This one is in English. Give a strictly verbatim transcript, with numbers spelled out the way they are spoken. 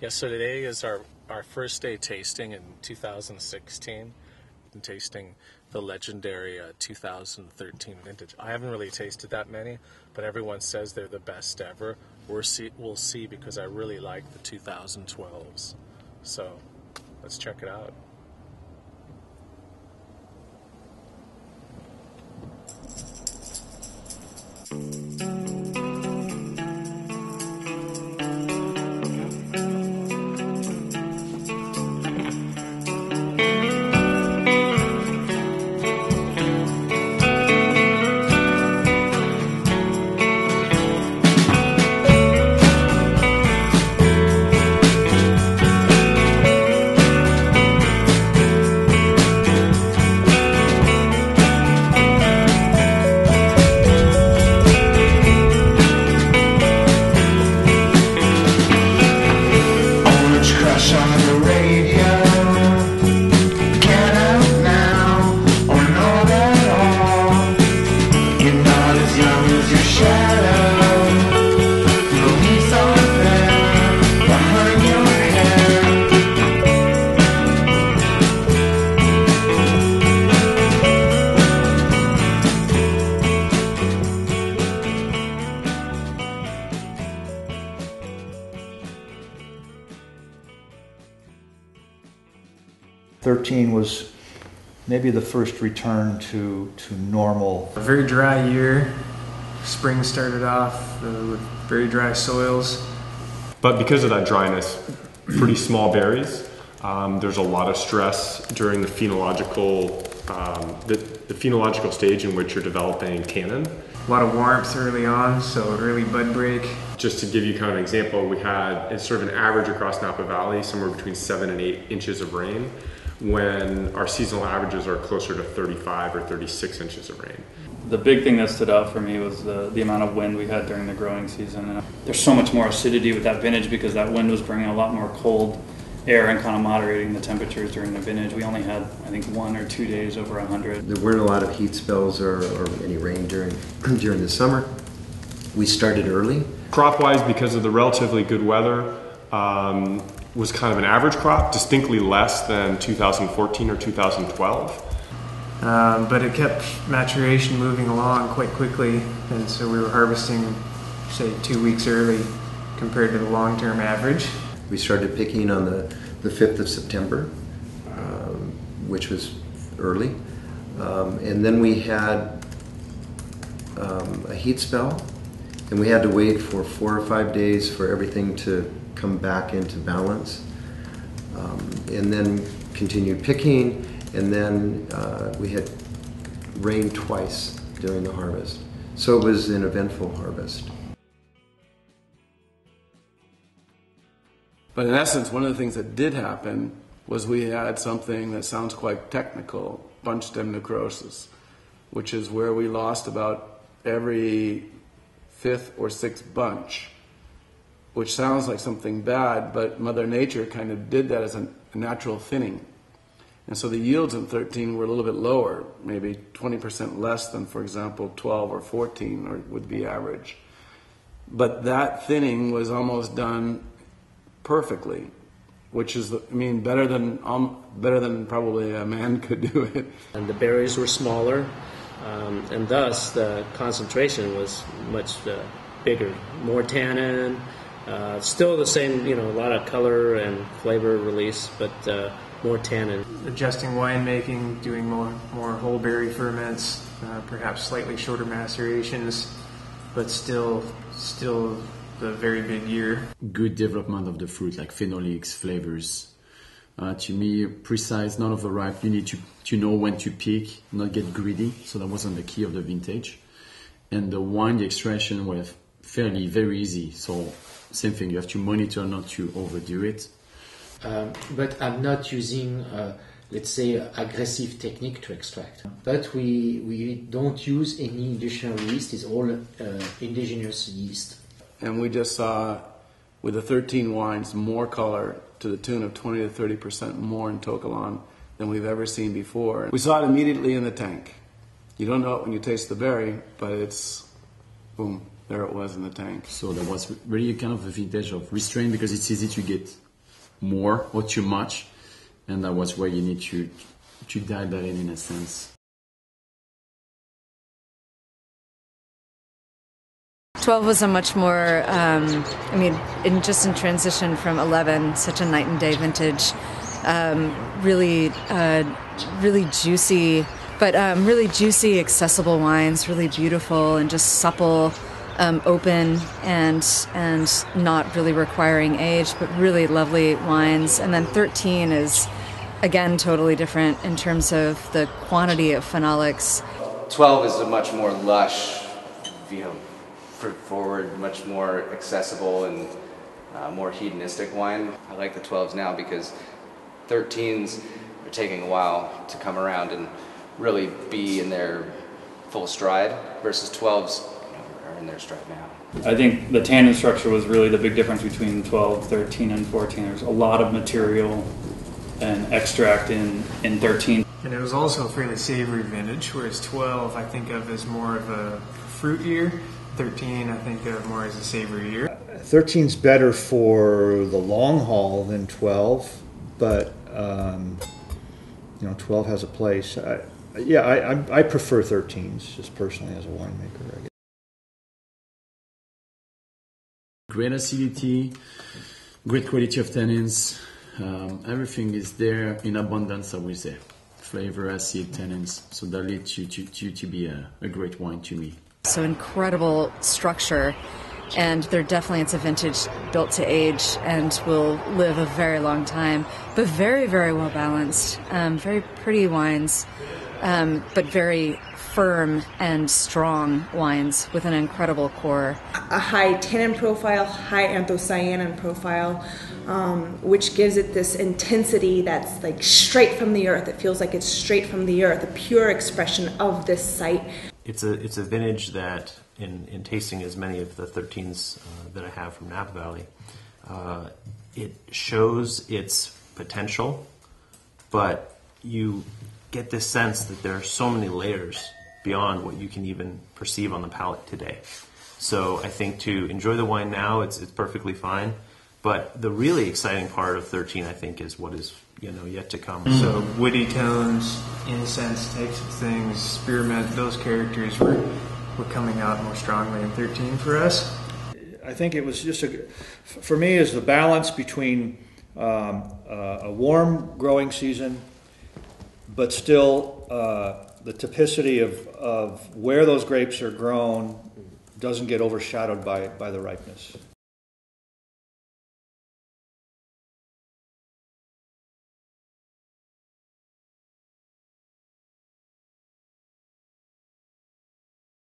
Yeah, so today is our, our first day tasting in two thousand sixteen, and tasting the legendary uh, two thousand thirteen vintage. I haven't really tasted that many, but everyone says they're the best ever. We're see, we'll see, because I really like the two thousand twelves. So let's check it out. thirteen was maybe the first return to, to normal. A very dry year. Spring started off uh, with very dry soils. But because of that dryness, pretty small berries. Um, there's a lot of stress during the phenological, um, the, the phenological stage in which you're developing tannin. A lot of warmth early on, so early bud break. Just to give you kind of an example, we had, it's sort of an average across Napa Valley, somewhere between seven and eight inches of rain, when our seasonal averages are closer to thirty-five or thirty-six inches of rain. The big thing that stood out for me was the, the amount of wind we had during the growing season. And there's so much more acidity with that vintage because that wind was bringing a lot more cold air and kind of moderating the temperatures during the vintage. We only had, I think, one or two days over one hundred. There weren't a lot of heat spells or, or any rain during, during the summer. We started early. Crop-wise, because of the relatively good weather, um, was kind of an average crop, distinctly less than two thousand fourteen or two thousand twelve. Um, but it kept maturation moving along quite quickly, and so we were harvesting, say, two weeks early compared to the long-term average. We started picking on the, the fifth of September, um, which was early, um, and then we had um, a heat spell, and we had to wait for four or five days for everything to come back into balance, um, and then continued picking, and then uh, we had rain twice during the harvest. So it was an eventful harvest. But in essence, one of the things that did happen was we had something that sounds quite technical, bunch stem necrosis, which is where we lost about every fifth or sixth bunch, which sounds like something bad, but Mother Nature kind of did that as a natural thinning. And so the yields in thirteen were a little bit lower, maybe twenty percent less than, for example, twelve or fourteen or would be average. But that thinning was almost done perfectly, which is, I mean, better than, um, better than probably a man could do it. And the berries were smaller, um, and thus the concentration was much uh, bigger, more tannin. Uh, still the same, you know, a lot of color and flavor release, but uh, more tannin. Adjusting winemaking, doing more, more whole berry ferments, uh, perhaps slightly shorter macerations, but still, still the very big year. Good development of the fruit, like phenolics, flavors. Uh, to me, precise, not overripe. You need to, to know when to pick, not get greedy. So that wasn't the key of the vintage. And the wine, the extraction was fairly, very easy. So same thing, you have to monitor not to overdo it. Um, but I'm not using, uh, let's say, aggressive technique to extract. But we, we don't use any additional yeast, it's all uh, indigenous yeast. And we just saw, with the thirteen wines, more color to the tune of twenty to thirty percent more in Tokalon than we've ever seen before. We saw it immediately in the tank. You don't know it when you taste the berry, but it's boom. there it was in the tank. So there was really a kind of a vintage of restraint, because it's easy to get more or too much, and that was where you need to to dial that in in a sense. twelve was a much more, um, I mean, in, just in transition from eleven, such a night and day vintage, um, really, uh, really juicy, but um, really juicy, accessible wines, really beautiful and just supple, um, open, and and not really requiring age, but really lovely wines. And then thirteen is, again, totally different in terms of the quantity of phenolics. twelve is a much more lush, you know, forward, much more accessible and uh, more hedonistic wine. I like the twelves now because thirteens are taking a while to come around and really be in their full stride, versus twelves are in their stride now. I think the tannin structure was really the big difference between twelve, thirteen, and fourteen. There's a lot of material and extract in, in thirteen. And it was also a fairly savory vintage, whereas twelve I think of as more of a fruit year. thirteen, I think, uh, more as a savory year. thirteen's better for the long haul than twelve, but um, you know, twelve has a place. I, yeah, I, I, I prefer thirteens just personally as a winemaker, I guess. Great acidity, great quality of tannins. Um, everything is there in abundance, I would say. Flavor, acid, tannins. So that leads you to, to, to be a, a great wine to me. So incredible structure, and they're definitely, it's a vintage built to age and will live a very long time, but very, very well balanced, um, very pretty wines, um, but very firm and strong wines with an incredible core. A high tannin profile, high anthocyanin profile, um, which gives it this intensity that's like straight from the earth. It feels like it's straight from the earth, a pure expression of this site. It's a, it's a vintage that, in, in tasting as many of the thirteens uh, that I have from Napa Valley, uh, it shows its potential, but you get this sense that there are so many layers beyond what you can even perceive on the palate today. So I think to enjoy the wine now, it's, it's perfectly fine, but the really exciting part of thirteen, I think, is what is, you know, yet to come. So woody tones, incense types of things, spearmint, those characters were, were coming out more strongly in thirteen for us. I think it was just, a, for me, is the balance between um, uh, a warm growing season, but still uh, the typicity of, of where those grapes are grown doesn't get overshadowed by, by the ripeness.